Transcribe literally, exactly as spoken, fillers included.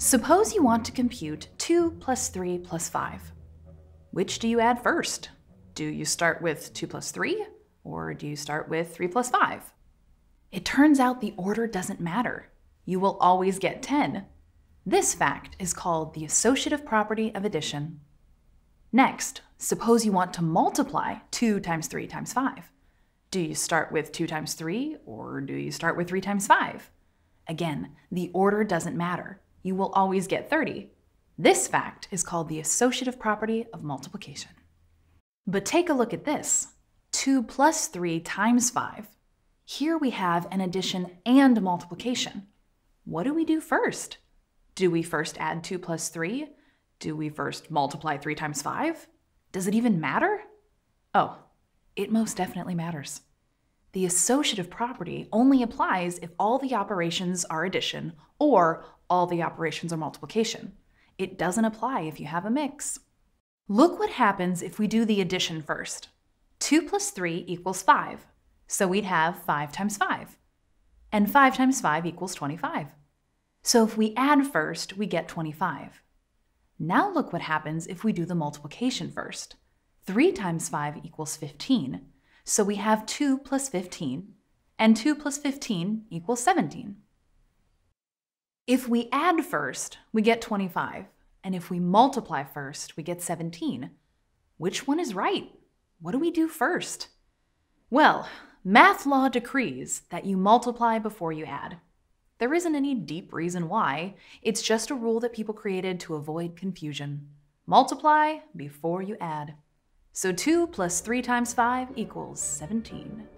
Suppose you want to compute two plus three plus five. Which do you add first? Do you start with two plus three, or do you start with three plus five? It turns out the order doesn't matter. You will always get ten. This fact is called the associative property of addition. Next, suppose you want to multiply two times three times five. Do you start with two times three, or do you start with three times five? Again, the order doesn't matter. You will always get thirty. This fact is called the associative property of multiplication. But take a look at this. two plus three times five. Here we have an addition and multiplication. What do we do first? Do we first add two plus three? Do we first multiply three times five? Does it even matter? Oh, it most definitely matters. The associative property only applies if all the operations are addition or all the operations are multiplication. It doesn't apply if you have a mix. Look what happens if we do the addition first. two plus three equals five. So we'd have five times five, and five times five equals twenty-five. So if we add first, we get twenty-five. Now look what happens if we do the multiplication first. three times five equals fifteen, so we have two plus fifteen, and two plus fifteen equals seventeen. If we add first, we get twenty-five, and if we multiply first, we get seventeen. Which one is right? What do we do first? Well, math law decrees that you multiply before you add. There isn't any deep reason why. It's just a rule that people created to avoid confusion. Multiply before you add. So two plus three times five equals seventeen.